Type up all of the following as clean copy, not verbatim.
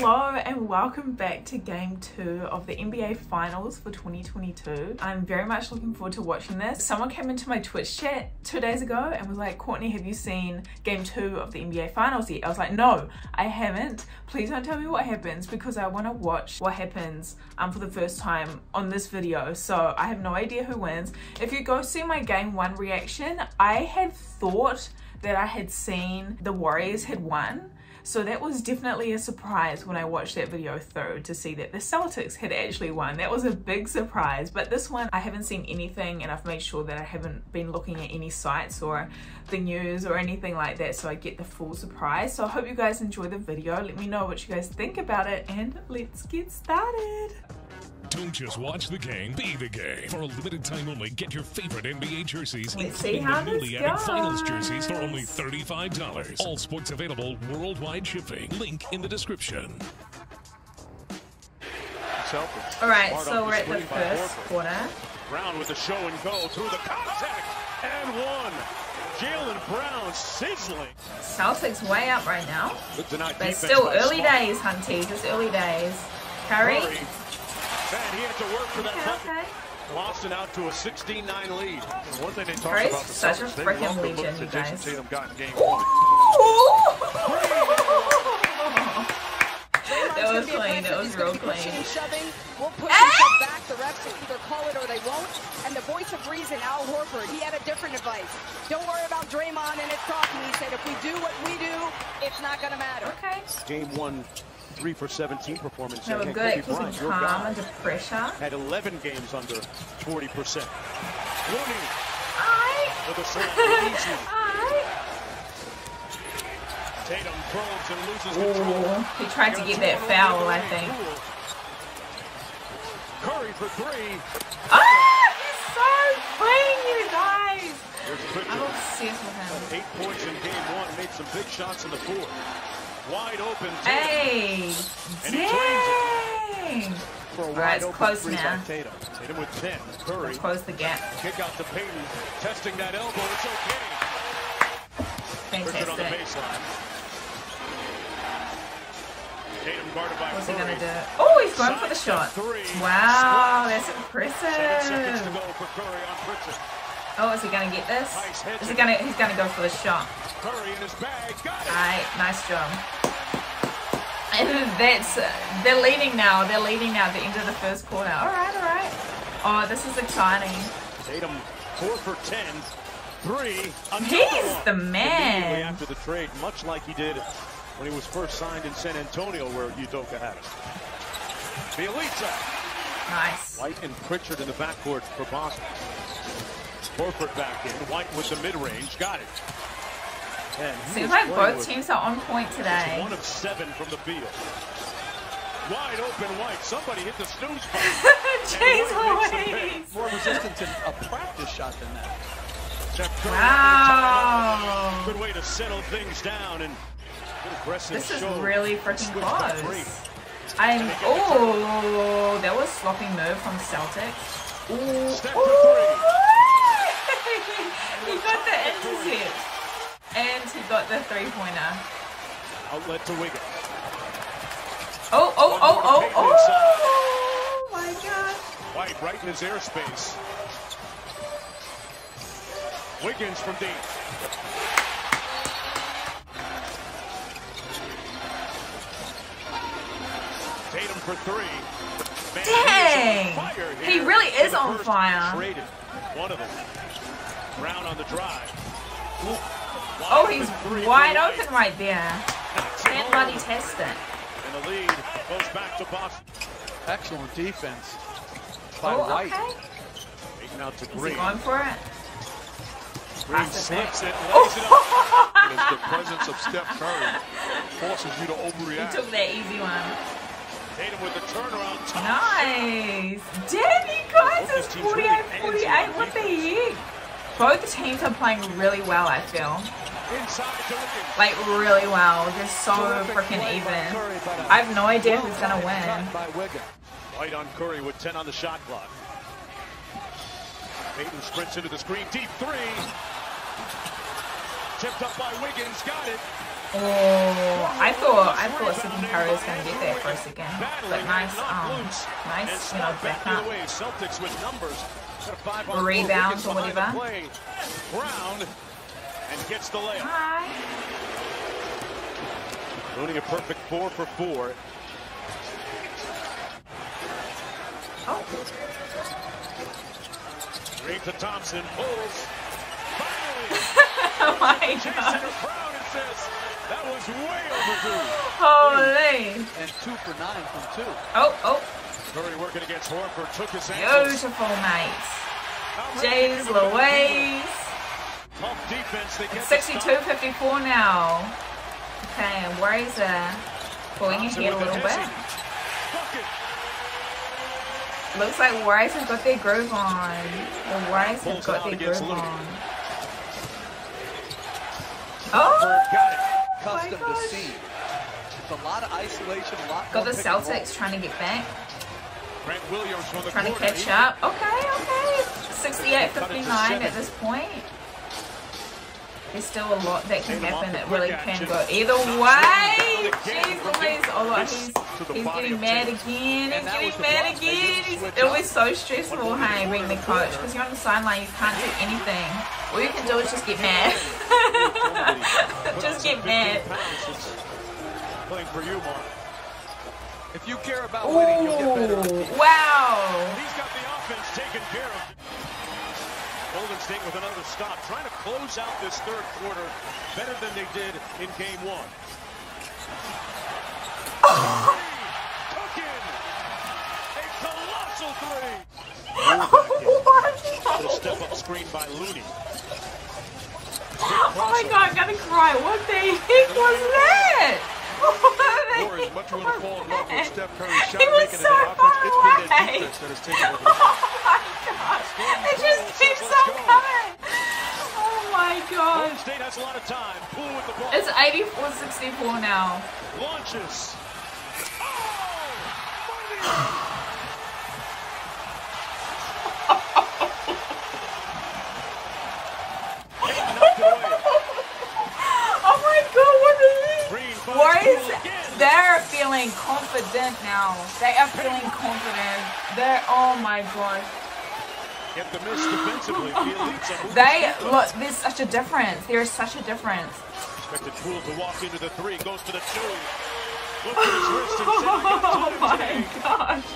Hello and welcome back to game 2 of the NBA finals for 2022. I'm very much looking forward to watching this. Someone came into my Twitch chat 2 days ago and was like, Courtney, have you seen game 2 of the NBA finals yet? I was like, no, I haven't. Please don't tell me what happens because I want to watch what happens for the first time on this video. So I have no idea who wins. If you go see my game 1 reaction, I had thought that I had seen the Warriors had won. So that was definitely a surprise when I watched that video through to see that the Celtics had actually won. That was a big surprise. But this one, I haven't seen anything and I've made sure that I haven't been looking at any sites or the news or anything like that, so I get the full surprise. So I hope you guys enjoy the video. Let me know what you guys think about it and let's get started. Don't just watch the game, be the game. For a limited time only, get your favorite NBA jerseys, including the newly added finals jerseys, for only $35. All sports available, worldwide shipping. Link in the description. Alright, so we're at the first quarter. Brown with the show and go through the contact and one. Jalen Brown sizzling. Celtics way up right now. But still early days, Hunties. It's early days. Curry. Man, he had to work for that. Okay. Boston out to a 16-9 lead. One thing they talked about the such Celtics, a freaking legend, you guys. Tatum got in game one. That was clean. That was real clean. We'll push him back. The refs will either call it or they won't. And the voice of reason, Al Horford, he had a different advice. Don't worry about Draymond and his talking. He said, if we do what we do, it's not going to matter. Okay. Game one. 3 for 17 performance. They were good. Keeping calm under pressure. Had 11 games under 40%. Tatum probes and loses control. He tried to get that foul, I think. Curry for three. Ah, he's so clean, you guys. I'm obsessed with him. 8 points in game one. Made some big shots in the fourth. Wide open. Hey! Dang! Alright, it's close now. Tatum with 10. Curry. Close the gap. Kick out to Payton. Testing that elbow. It's okay. Fantastic. On the baseline. Tatum guarded by Curry. What's he going to do? Oh, he's going for the shot. Wow, that's impressive. Oh, is he going to get this? Is he going to? He's going to go for the shot. Curry in his bag. Got it. All right, nice job. And that's they're leading now. They're leading now at the end of the first quarter. All right, all right. Oh, this is exciting. Tatum 4 for 10, 3. He's the man. After the trade, much like he did when he was first signed in San Antonio, where Udoka had it. Bielitsa. Nice. White and Pritchard in the backcourt for Boston. Horford back in. White with the mid-range. Got it. Seems like both teams are on point today. 1 of 7 from the field. Wide open White. Somebody hit the snooze button. Jeez Louise. More resistant to a practice shot than that. Wow. Good way to settle things down and aggressive. This is really freaking close. Oh, that was sloppy move from Celtics. He got the intercept. And he got the three-pointer. Outlet to Wiggins. Oh my God. White right in his airspace. Wiggins from deep. Tatum for 3. Dang! He really is on fire. Traded. One of them. Brown on the drive. Oh, he's wide open right there. Can't bloody test it. And the lead goes back to Boston. Excellent defense by White. Taking out to Green. He's going for it. Green slips it. Lays it up. And it's the presence of Steph Curry forces you to overreact. He took that easy one. Tatum with the turnaround. Nice. Damn, you guys, it's 48-48. What the heck? Both teams are playing really well, I feel. Like, really well. They're so freaking even. I have no idea who's going to win. White on Curry with 10 on the shot clock. Payton sprints into the screen. Deep 3. Tipped up by Wiggins. Got it. Oh, I thought Stephen Curry was going to get there for a second, but nice, you know, back up, rebound or whatever. Hi. Loading a perfect 4 for 4. Oh. Green to Thompson, pulls. Oh my God. That was way overdue. Holy. And 2 for 9 from 2. Oh. Curry working against Horford, took his ankles. Beautiful night. Jays Louise. Pump defense. They get 62-54 now. Okay, and Warriors are pulling in here a little bit. Looks like Warriors have got their groove on. The Warriors have got their groove on. Oh, got it. Custom to see. It's a lot of isolation, a lot. Got the Celtics trying to get back. Grant Williams from the trying to catch up. Okay. 68-59 at this point. There's still a lot that can happen. It really can go either way. Jeez Louise. Oh, look, he's getting mad again. It'll be so stressful, hey, being the coach. Because you're on the sideline, you can't do anything. All you can do is just get mad. Just get mad. Playing for you, Mark. If you care about winning, you'll get better. Wow. He's got the offense taken care of. Golden State with another stop, trying to close out this third quarter better than they did in game one. Oh. Cooking a colossal three. Oh, a step up screen by Looney. Oh my God, I'm gonna cry. What the heck was that? Warriors much more to fall in love with Steph Curry's shot making an offense. It's been that defense that has taken over. Oh my gosh, it just keeps on coming. Oh my God. Golden State has a lot of time. Poole with the ball. It's 84-64 now. Launches. Oh! Warriors, they're feeling confident now. They are feeling confident. They're, oh my God. They, look, there's such a difference. There is such a difference. Expected Poole to walk into the three, goes to the two. Oh my gosh.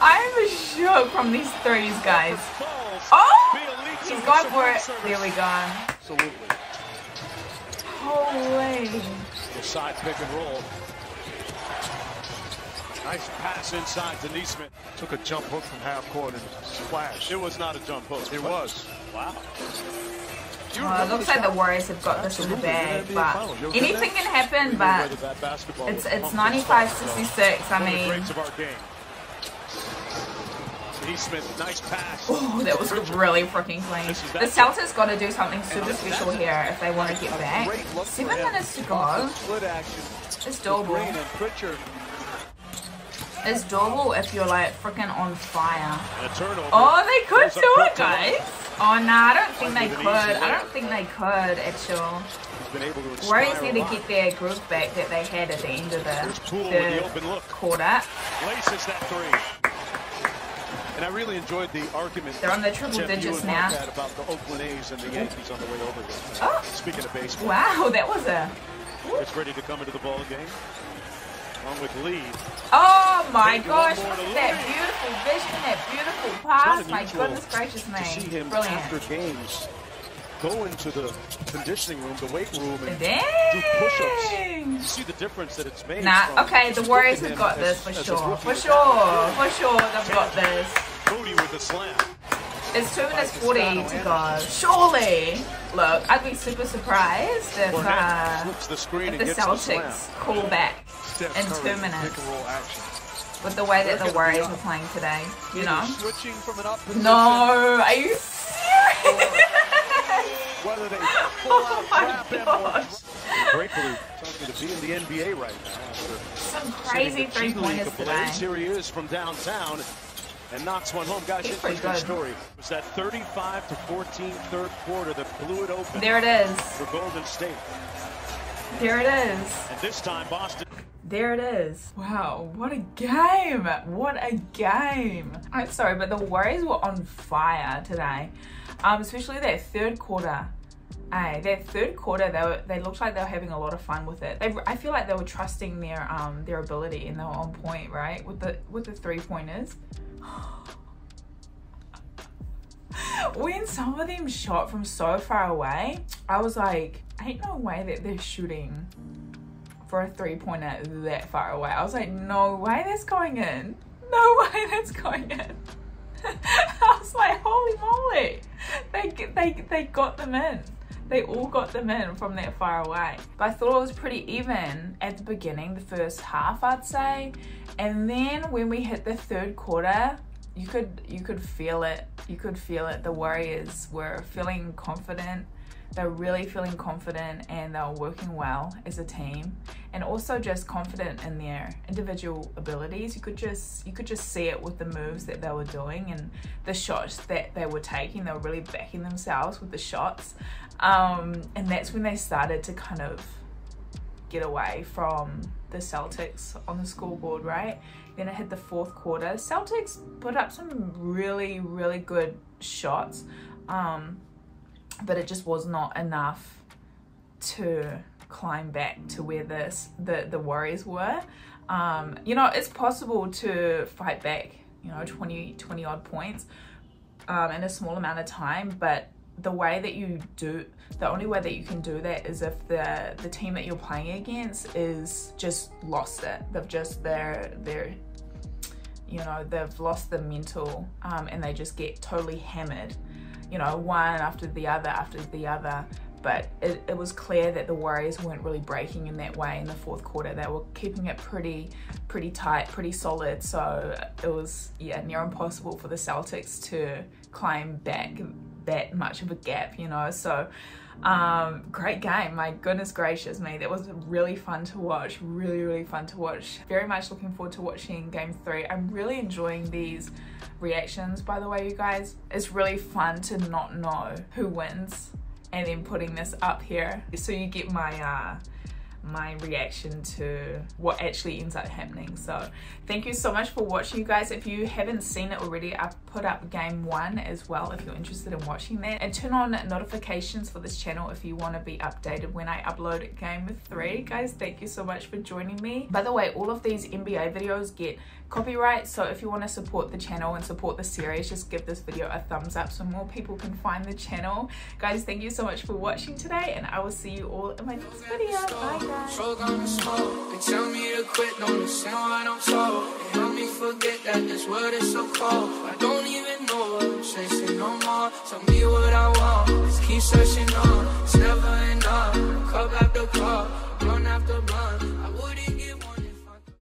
I'm shook from these threes, guys. Oh, he's going for it. There we go. Absolutely. Holy. Side pick and roll. Nice pass inside. Denise Smith took a jump hook from half court and splashed. It was not a jump hook. It was. Wow. Well, it looks like the Warriors have got this in the bag, but anything can happen. But it's 95-66. I mean. Denise Smith, nice pass. Oh, that was really freaking clean. The Celtics got to do something super special here if they want to get back. 7 minutes to go. It's doable. It's doable if you're like freaking on fire. Oh, they could do it, guys. Oh, nah, I don't think they could, actually. Warriors need to get their groove back that they had at the end of the quarter. Laces that three. And I really enjoyed the argument. They're on the triple digits now. About the Oakland A's and the Yankees on the way over here. Oh. Speaking of baseball. Wow, that was a. Whoop. It's ready to come into the ball game. Along with Lee. Oh my gosh! That beautiful vision, that beautiful pass. My goodness gracious, man! To see him brilliant. After games, go into the conditioning room, the weight room, and do push-ups. See the difference that it's made. Nah, okay, the Warriors have got this for sure. For sure, they've got this. With the slam. It's 2 minutes 40 to go. Surely, look, I'd be super surprised if the Celtics call back in 2 minutes with the way that the Warriors are playing today. You know? No, are you serious? Whether they pull out gratefully talking to be in the NBA right now. Some crazy three-pointers today. Here he is from downtown. And knocks one home. Guys, it's a good story. It was that 35-14 third quarter that blew it open. There it is. For Golden State. There it is. And this time Boston. There it is. Wow, what a game. What a game. I'm sorry, but the Warriors were on fire today. Especially that third quarter. That third quarter, they looked like they were having a lot of fun with it. I feel like they were trusting their ability, and they were on point, right? With the three-pointers. When some of them shot from so far away, I was like, ain't no way that they're shooting for a three-pointer that far away. I was like, no way that's going in. No way that's going in. I was like, holy moly. They got them in. They all got them in from that far away. But I thought it was pretty even at the beginning, the first half, I'd say. And then when we hit the third quarter, you could feel it. You could feel it. The Warriors were feeling confident. They were really feeling confident, and they were working well as a team, and also just confident in their individual abilities. You could just see it with the moves that they were doing and the shots that they were taking. They were really backing themselves with the shots, and that's when they started to kind of get away from the Celtics on the scoreboard, right? Then it hit the fourth quarter. Celtics put up some really, really good shots, but it just was not enough to climb back to where the Warriors were. You know, it's possible to fight back, you know, 20 odd points in a small amount of time, but the only way that you can do that is if the team that you're playing against is just lost it. They've lost the mental, and they just get totally hammered, you know, one after the other after the other. But it was clear that the Warriors weren't really breaking in that way in the fourth quarter. They were keeping it pretty tight, pretty solid. So it was, yeah, near impossible for the Celtics to climb back that much of a gap, you know. So great game. My goodness gracious me, that was really fun to watch. Really fun to watch. Very much looking forward to watching game 3. I'm really enjoying these reactions, by the way, you guys. It's really fun to not know who wins and then putting this up here, so you get my my reaction to what actually ends up happening. So thank you so much for watching, you guys. If you haven't seen it already, I've put up game 1 as well if you're interested in watching that. And turn on notifications for this channel if you want to be updated when I upload game 3. Guys, thank you so much for joining me. By the way, all of these NBA videos get copyright, so if you want to support the channel and support the series, just give this video a thumbs up so more people can find the channel. Guys, thank you so much for watching today, and I will see you all in my next video. Bye guys. Smoke on the smoke, and tell me to quit, don't listen what I'm told. And help me forget that this world is so cold. I don't even know what I'm chasing no more. Tell me what I want, just keep searching on.